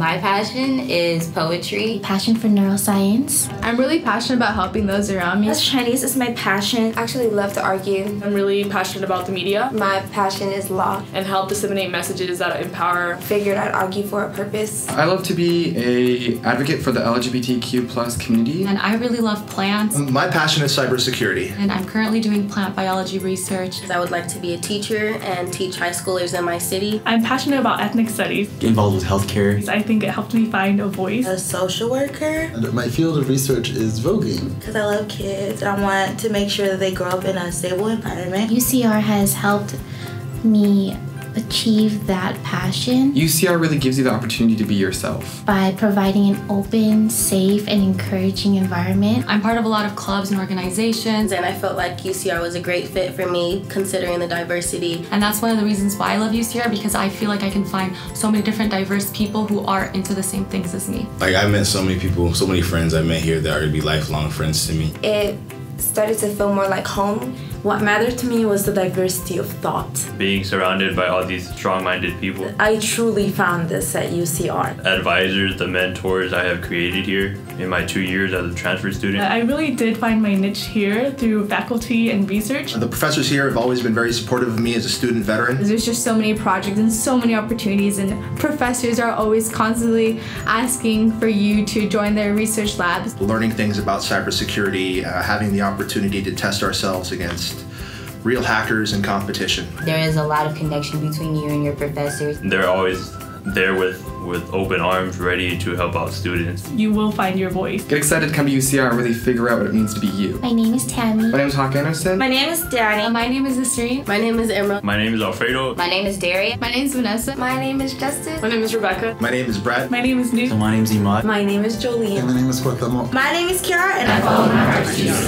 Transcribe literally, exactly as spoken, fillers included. My passion is poetry. Passion for neuroscience. I'm really passionate about helping those around me. As Chinese is my passion. I actually love to argue. I'm really passionate about the media. My passion is law. And help disseminate messages that empower. Figured I'd argue for a purpose. I love to be a advocate for the L G B T Q plus community. And I really love plants. My passion is cybersecurity. And I'm currently doing plant biology research. I would like to be a teacher and teach high schoolers in my city. I'm passionate about ethnic studies. Get involved with healthcare. I think it helped me find a voice. A social worker. And my field of research is voguing. Because I love kids and I want to make sure that they grow up in a stable environment. U C R has helped me achieve that passion. U C R really gives you the opportunity to be yourself. By providing an open, safe, and encouraging environment. I'm part of a lot of clubs and organizations. And I felt like U C R was a great fit for me, considering the diversity. And that's one of the reasons why I love U C R, because I feel like I can find so many different diverse people who are into the same things as me. Like, I met so many people, so many friends I met here that are gonna be lifelong friends to me. It started to feel more like home. What mattered to me was the diversity of thought. Being surrounded by all these strong-minded people. I truly found this at U C R. Advisors, the mentors I have created here in my two years as a transfer student. I really did find my niche here through faculty and research. The professors here have always been very supportive of me as a student veteran. There's just so many projects and so many opportunities, and professors are always constantly asking for you to join their research labs. Learning things about cybersecurity, uh, having the opportunity to test ourselves against real hackers and competition. There is a lot of connection between you and your professors. They're always there with, with open arms, ready to help out students. You will find your voice. Get excited to come to U C R and really figure out what it means to be you. My name is Tammy. My name is Hawk Anderson. My name is Danny. My name is Nasreen. My name is Imad. My name is Alfredo. My name is Darius. My name is Vanessa. My name is Justin. My name is Rebecca. My name is Brad. My name is Nick. My name is Imad. My name is Jolene. And my name is Fuatomo. My name is Kiara, and I follow my heart.